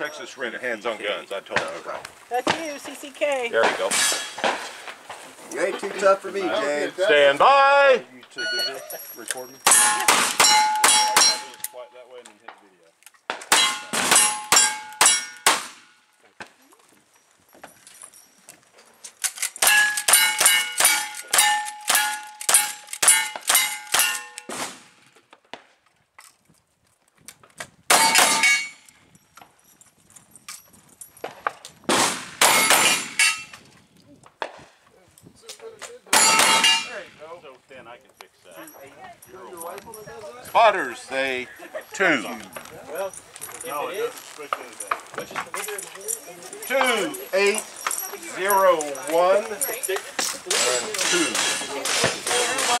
Texas hands on guns. I told you. That's you, CCK. There you go. You ain't too tough for me, Jan. Stand by. Record me. Spotters say two. Well, no, it is. 2801 and 2.